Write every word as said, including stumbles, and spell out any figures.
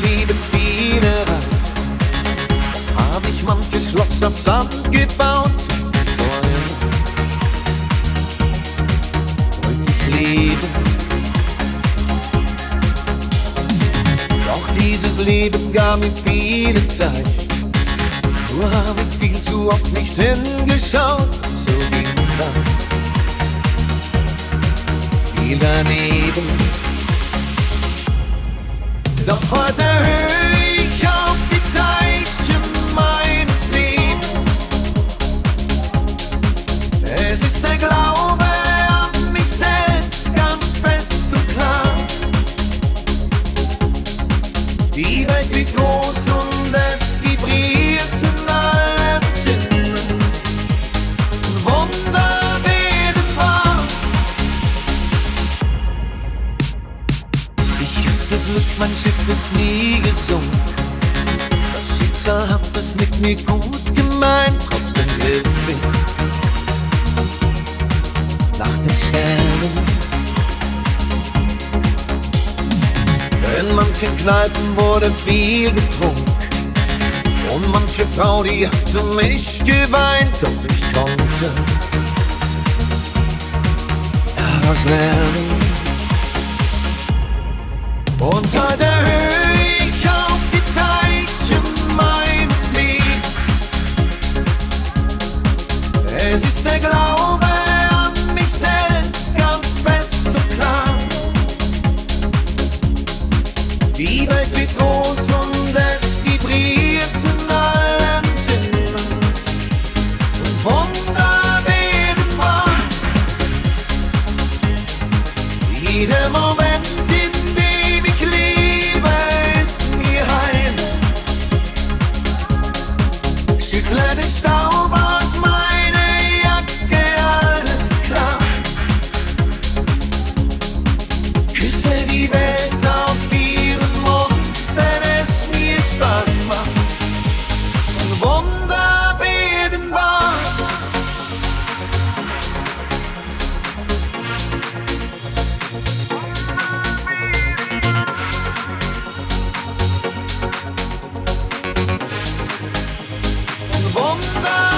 lieben viele. Hab ich manches Schloss auf Sand gebaut. Wollte ich leben. Doch dieses Leben gab mir viele Zeichen. Nur habe ich viel zu oft nicht hingeschaut. So ging dann viel daneben. Doch heute höre ich auf die Zeichen meines Lebens. Es ist der Glaube an mich selbst, ganz fest und klar. Die Welt wird groß und es vibriert in allen Sinnen. Wunder werden wahr. Ich hatte Glück, mein Schiff ist nie gesunken. Das Schicksal hat es mit mir gut gemeint. Trotzdem griff ich nach den Sternen. In manchen Kneipen wurde viel getrunken und manche Frau, die hat um mich geweint. Doch ich konnte daraus lernen. Und heute höre ich auf die Zeichen meines Lebens. Es ist der Glaube an mich selbst, ganz fest und klar. Die Welt wird groß und es vibriert in allen Sinnen. Und Wunder werden wahr. Jeder Moment, in dem Staub aus meiner Jacke, alles klar. Küsse die Welt auf ihren Mund, wenn es mir Spaß macht. Und Wunder werden wahr. Wunder